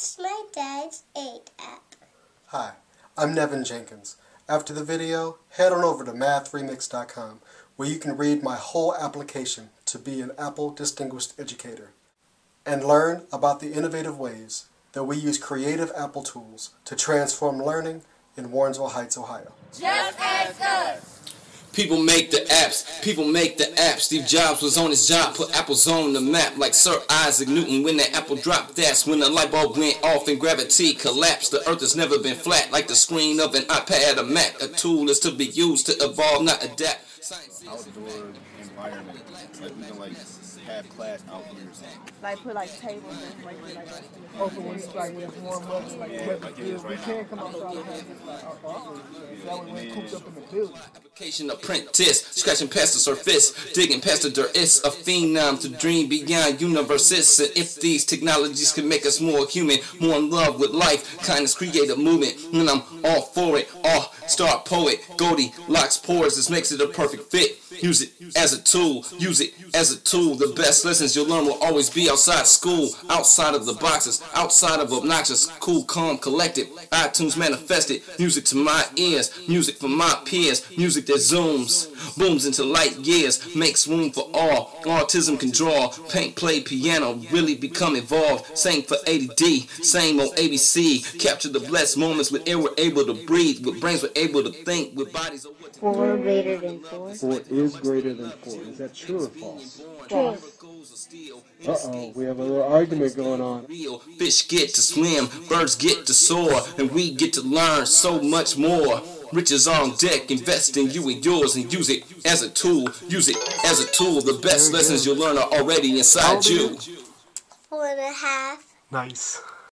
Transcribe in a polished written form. It's my dad's 8 app. Hi, I'm Nevin Jenkins. After the video, head on over to MathRemix.com where you can read my whole application to be an Apple Distinguished Educator and learn about the innovative ways that we use creative Apple tools to transform learning in Warrensville Heights, Ohio. Just ask us! People make the apps, people make the apps. Steve Jobs was on his job, put apples on the map. Like Sir Isaac Newton, when the apple dropped, that's when the light bulb went off and gravity collapsed. The earth has never been flat, like the screen of an iPad, a Mac. A tool is to be used to evolve, not adapt. Outdoor environment, like we can like have class outdoors. Like put like tables and like open ones, like with warm up, like we can't come outside and have office. That way we cooped up in the building. Application apprentice, scratching past the surface, digging past the dirt. It's a phenom to dream beyond universes. And if these technologies can make us more human, more in love with life, kindness create a movement. And I'm all for it, all star poet, Goldilocks pours. This makes it a perfect fit. Use it as a tool, use it as a tool. The best lessons you'll learn will always be outside school, outside of the boxes, outside of obnoxious, cool, calm, collected. iTunes manifested, music to my ears, music for my peers, music that zooms, booms into light years, makes room for all. Autism can draw, paint, play, piano, really become involved. Same for ADD, same old ABC, capture the blessed moments with air we're able to breathe, with brains we're able to think, with bodies. 4 greater than 4. 4 is greater than 4. Is that true or false? False. Uh-oh, we have a little argument going on. Fish get to swim, birds get to soar, and we get to learn so much more. Riches on deck, invest in you and yours and use it as a tool. Use it as a tool. The best lessons you'll learn are already inside you. 4.5. Nice.